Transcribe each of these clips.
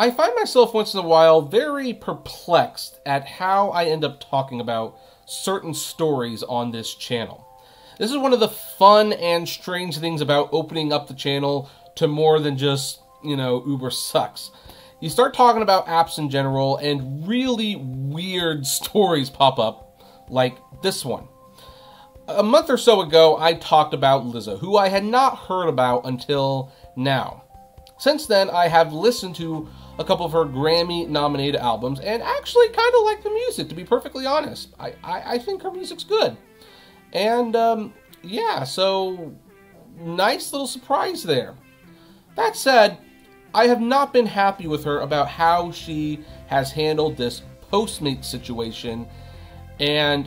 I find myself once in a while very perplexed at how I end up talking about certain stories on this channel. This is one of the fun and strange things about opening up the channel to more than just, you know, Uber sucks. You start talking about apps in general and really weird stories pop up, like this one. A month or so ago, I talked about Lizzo, who I had not heard about until now. Since then, I have listened to a couple of her Grammy-nominated albums and actually kind of like the music, to be perfectly honest. I think her music's good. And, yeah, so nice little surprise there. That said, I have not been happy with her about how she has handled this Postmates situation, and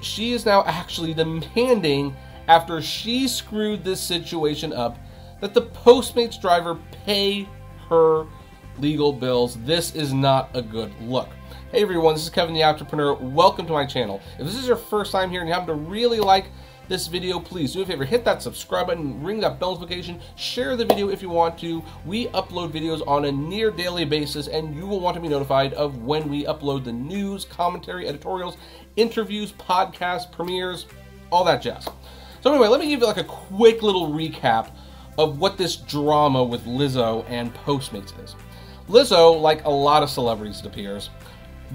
she is now actually demanding, after she screwed this situation up, that the Postmates driver pay her legal bills. This is not a good look. Hey everyone, this is Kevin the Entrepreneur. Welcome to my channel. If this is your first time here and you happen to really like this video, please do me a favor, hit that subscribe button, ring that bell notification, share the video if you want to. We upload videos on a near daily basis, and you will want to be notified of when we upload the news, commentary, editorials, interviews, podcasts, premieres, all that jazz. So anyway, let me give you like a quick little recap of what this drama with Lizzo and Postmates is. Lizzo, like a lot of celebrities it appears,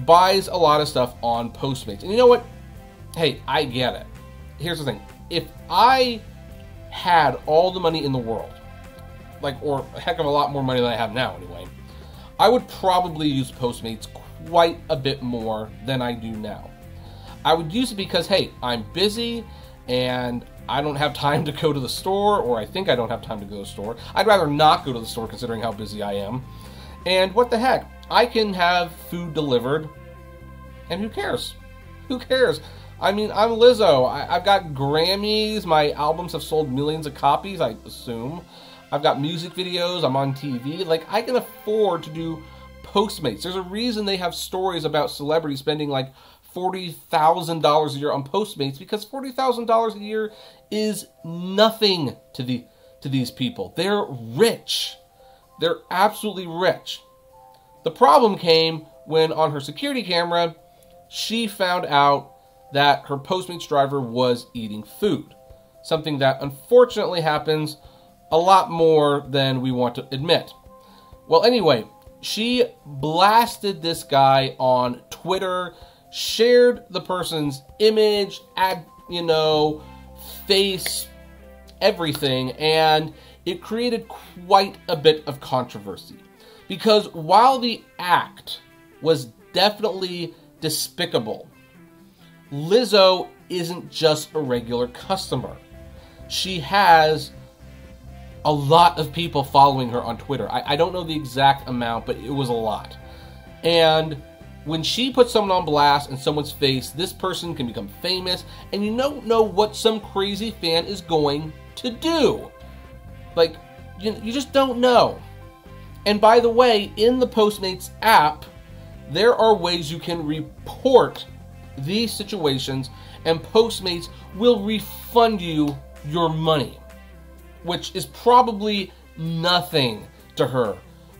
buys a lot of stuff on Postmates. And you know what? Hey, I get it. Here's the thing. If I had all the money in the world, like, or a heck of a lot more money than I have now anyway, I would probably use Postmates quite a bit more than I do now. I would use it because, hey, I'm busy and I don't have time to go to the store, or I think I don't have time to go to the store. I'd rather not go to the store considering how busy I am. And what the heck? I can have food delivered, and who cares? Who cares? I mean, I'm Lizzo. I've got Grammys. My albums have sold millions of copies, I assume. I've got music videos. I'm on TV. Like, I can afford to do Postmates. There's a reason they have stories about celebrities spending like $40,000 a year on Postmates, because $40,000 a year is nothing to these people. They're rich. They're absolutely rich. The problem came when on her security camera, she found out that her Postmates driver was eating food. Something that unfortunately happens a lot more than we want to admit. Well, anyway, she blasted this guy on Twitter, shared the person's image, you know, face, everything, and it created quite a bit of controversy. Because while the act was definitely despicable, Lizzo isn't just a regular customer. She has a lot of people following her on Twitter. I don't know the exact amount, but it was a lot. And when she puts someone on blast in someone's face, this person can become famous, and you don't know what some crazy fan is going to do. Like, you just don't know. And by the way, in the Postmates app, there are ways you can report these situations, and Postmates will refund you your money, which is probably nothing to her.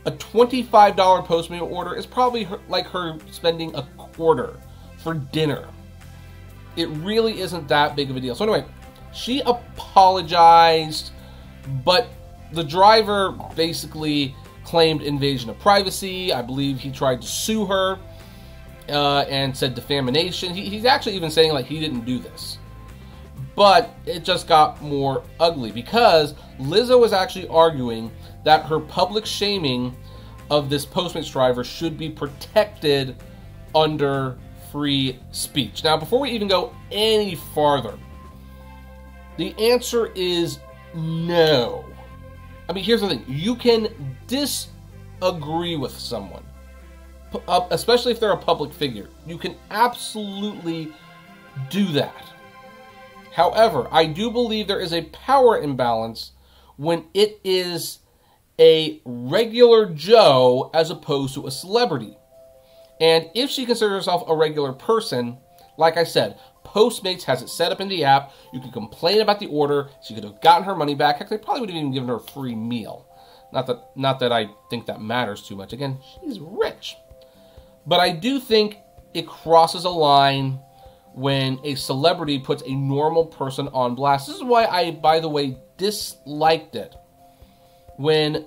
A $25 Postmates order is probably like her spending a quarter for dinner. It really isn't that big of a deal. So anyway, she apologized, but the driver basically claimed invasion of privacy. I believe he tried to sue her. And said defamation. He's actually even saying like he didn't do this. But it just got more ugly because Lizzo was actually arguing that her public shaming of this Postmates driver should be protected under free speech. Now, before we even go any farther, the answer is no. I mean, here's the thing. You can disagree with someone, especially if they're a public figure. You can absolutely do that. However, I do believe there is a power imbalance when it is a regular Joe as opposed to a celebrity. And if she considers herself a regular person, like I said, Postmates has it set up in the app. You can complain about the order. She could have gotten her money back. Heck, they probably would have even given her a free meal. Not that I think that matters too much. Again, she's rich. But I do think it crosses a line when a celebrity puts a normal person on blast. This is why I, by the way, disliked it when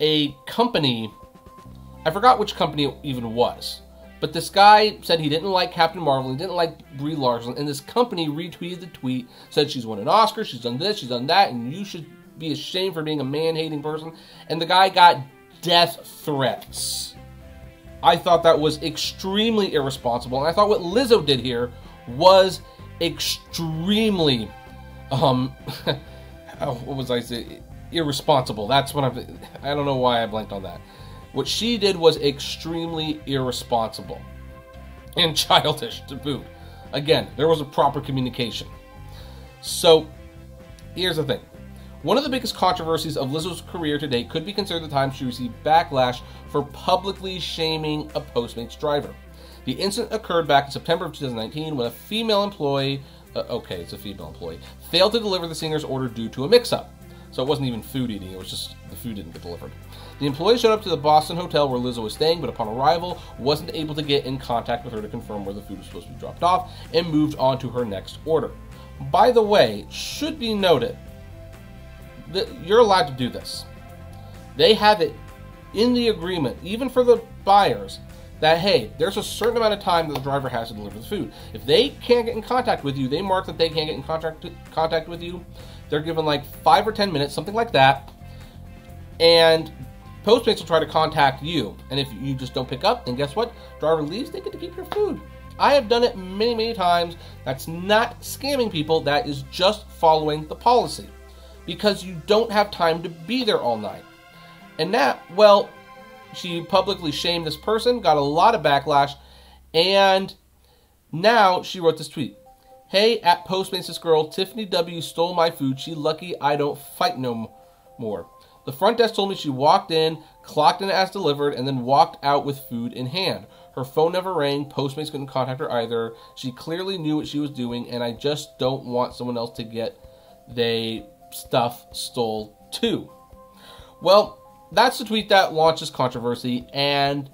a company, I forgot which company it even was, but this guy said he didn't like Captain Marvel, he didn't like Brie Larson, and this company retweeted the tweet, said she's won an Oscar, she's done this, she's done that, and you should be ashamed for being a man-hating person. And the guy got death threats. I thought that was extremely irresponsible, and I thought what Lizzo did here was extremely, what was I saying? Irresponsible. That's what I'm, I don't know why I blanked on that. What she did was extremely irresponsible and childish to boot. Again, there was a proper communication. So, here's the thing. One of the biggest controversies of Lizzo's career today could be considered the time she received backlash for publicly shaming a Postmates driver. The incident occurred back in September of 2019 when a female employee, failed to deliver the singer's order due to a mix-up. So it wasn't even food eating, it was just the food didn't get delivered. The employee showed up to the Boston hotel where Lizzo was staying, but upon arrival, wasn't able to get in contact with her to confirm where the food was supposed to be dropped off and moved on to her next order. By the way, should be noted, you're allowed to do this. They have it in the agreement, even for the buyers, that hey, there's a certain amount of time that the driver has to deliver the food. If they can't get in contact with you, they mark that they can't get in contact with you. They're given like 5 or 10 minutes, something like that, and Postmates will try to contact you. And if you just don't pick up, then guess what? Driver leaves, they get to keep your food. I have done it many, many times. That's not scamming people. That is just following the policy. Because you don't have time to be there all night. And that, well, she publicly shamed this person, got a lot of backlash, and now she wrote this tweet. Hey, at Postmates, this girl, Tiffany W, stole my food. She lucky I don't fight no more. The front desk told me she walked in, clocked in as delivered, and then walked out with food in hand. Her phone never rang. Postmates couldn't contact her either. She clearly knew what she was doing, and I just don't want someone else to get they... stuff stole too. Well, that's the tweet that launches controversy, and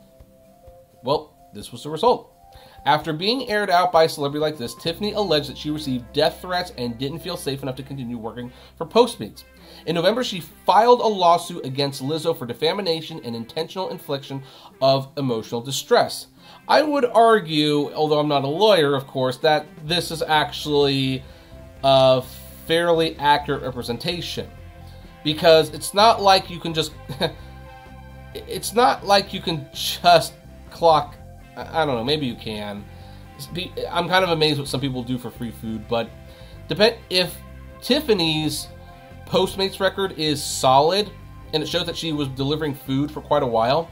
well, this was the result. After being aired out by a celebrity like this, Tiffany alleged that she received death threats and didn't feel safe enough to continue working for Postmates. In November, she filed a lawsuit against Lizzo for defamation and intentional infliction of emotional distress. I would argue, although I'm not a lawyer, of course, that this is actually a fairly accurate representation, because it's not like you can just it's not like you can just clock, I don't know, maybe you can. I'm kind of amazed what some people do for free food, but if Tiffany's Postmates record is solid and it shows that she was delivering food for quite a while,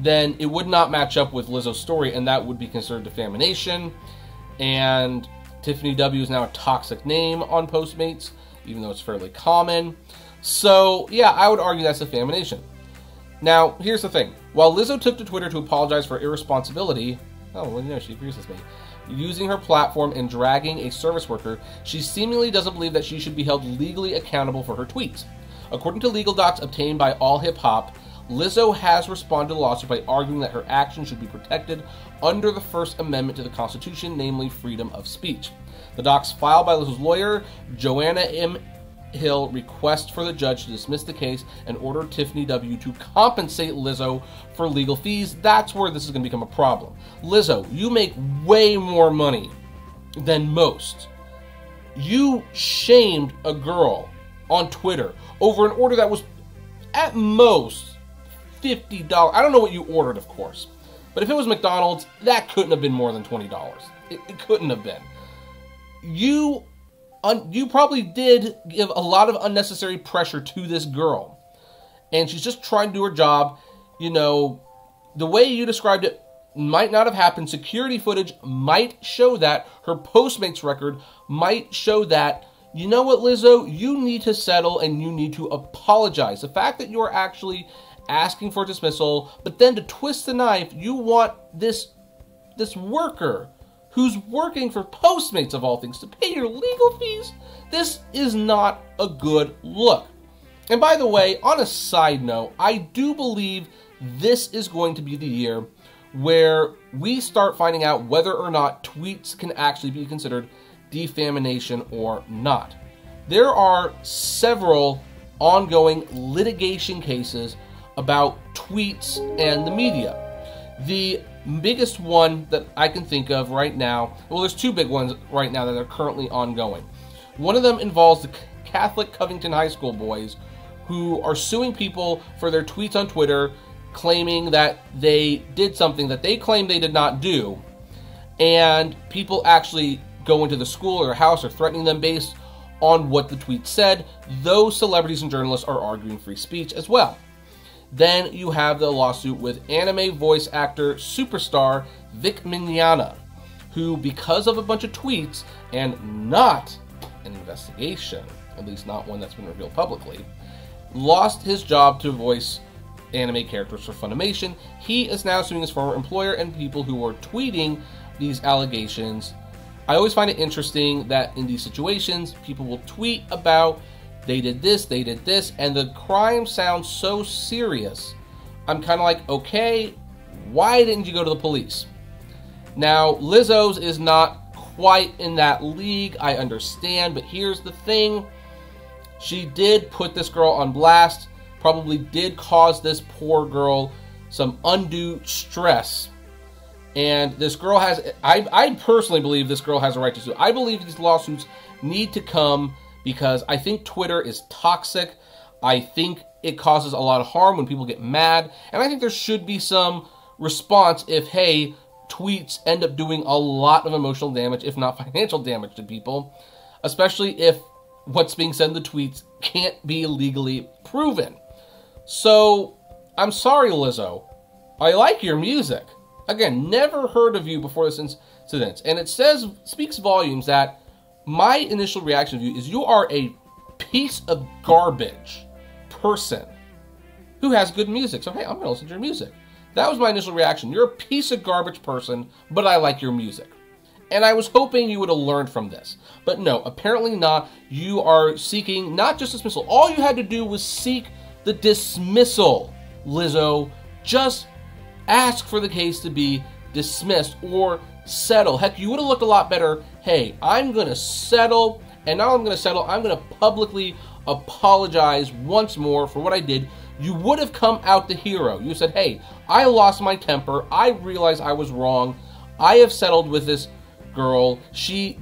then it would not match up with Lizzo's story, and that would be considered defamation. And Tiffany W is now a toxic name on Postmates, even though it's fairly common. So, yeah, I would argue that's defamation. Now, here's the thing. While Lizzo took to Twitter to apologize for irresponsibility, oh, well, you know, she agrees with me, using her platform and dragging a service worker, she seemingly doesn't believe that she should be held legally accountable for her tweets. According to legal docs obtained by All Hip Hop, Lizzo has responded to the lawsuit by arguing that her actions should be protected under the First Amendment to the Constitution, namely freedom of speech. The docs filed by Lizzo's lawyer, Joanna M. Hill, request for the judge to dismiss the case and order Tiffany W. to compensate Lizzo for legal fees. That's where this is going to become a problem. Lizzo, you make way more money than most. You shamed a girl on Twitter over an order that was at most $50. I don't know what you ordered, of course, but if it was McDonald's, that couldn't have been more than $20. It couldn't have been. You probably did give a lot of unnecessary pressure to this girl, and she's just trying to do her job. You know, the way you described it might not have happened. Security footage might show that. Her Postmates record might show that. You know what, Lizzo? You need to settle, and you need to apologize. The fact that you're actually asking for dismissal, but then to twist the knife, you want this worker who's working for Postmates, of all things, to pay your legal fees? This is not a good look. And by the way, on a side note, I do believe this is going to be the year where we start finding out whether or not tweets can actually be considered defamation or not. There are several ongoing litigation cases about tweets and the media. The biggest one that I can think of right now, well, there's two big ones right now that are currently ongoing. One of them involves the Catholic Covington High School boys who are suing people for their tweets on Twitter claiming that they did something that they claim they did not do, and people actually go into the school or house or threatening them based on what the tweet said. Those celebrities and journalists are arguing free speech as well. Then you have the lawsuit with anime voice actor superstar Vic Mignogna, who, because of a bunch of tweets and not an investigation, at least not one that's been revealed publicly, lost his job to voice anime characters for Funimation. He is now suing his former employer and people who were tweeting these allegations. I always find it interesting that in these situations, people will tweet about they did this, and the crime sounds so serious. I'm kind of like, okay, why didn't you go to the police? Now, Lizzo's is not quite in that league, I understand, but here's the thing. She did put this girl on blast, probably did cause this poor girl some undue stress. And this girl has, I personally believe this girl has a right to sue. I believe these lawsuits need to come because I think Twitter is toxic. I think it causes a lot of harm when people get mad. And I think there should be some response if, hey, tweets end up doing a lot of emotional damage, if not financial damage to people, especially if what's being said in the tweets can't be legally proven. So, I'm sorry, Lizzo. I like your music. Again, never heard of you before this incident. And it says, speaks volumes that my initial reaction to you is you are a piece of garbage person who has good music. So, hey, I'm going to listen to your music. That was my initial reaction. You're a piece of garbage person, but I like your music. And I was hoping you would have learned from this. But no, apparently not. You are seeking not just dismissal. All you had to do was seek the dismissal, Lizzo. Just ask for the case to be dismissed or settle. Heck, you would have looked a lot better. Hey, I'm going to settle, and now I'm going to settle. I'm going to publicly apologize once more for what I did. You would have come out the hero. You said, hey, I lost my temper. I realized I was wrong. I have settled with this girl. She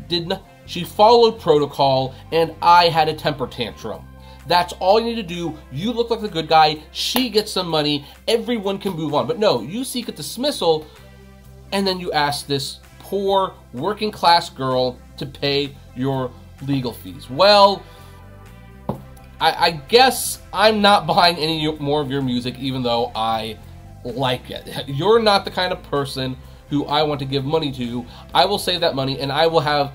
followed protocol, and I had a temper tantrum. That's all you need to do. You look like the good guy. She gets some money. Everyone can move on. But no, you seek a dismissal, and then you ask this poor working class girl to pay your legal fees. Well, I guess I'm not buying any more of your music, even though I like it. You're not the kind of person who I want to give money to. I will save that money, and I will have...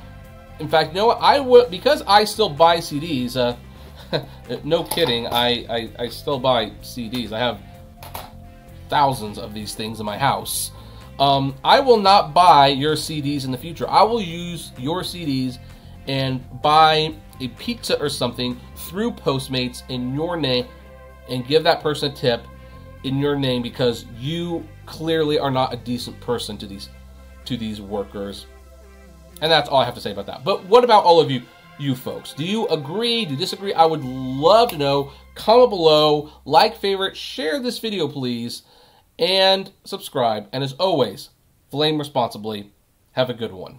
In fact, you know what? I will, because I still buy CDs... no kidding, I still buy CDs. I have thousands of these things in my house. I will not buy your CDs in the future. I will use your CDs and buy a pizza or something through Postmates in your name and give that person a tip in your name, because you clearly are not a decent person to these workers. And that's all I have to say about that. But what about all of you? You folks, do you agree? Do you disagree? I would love to know. Comment below, like, favorite, share this video, please, and subscribe. And as always, flame responsibly. Have a good one.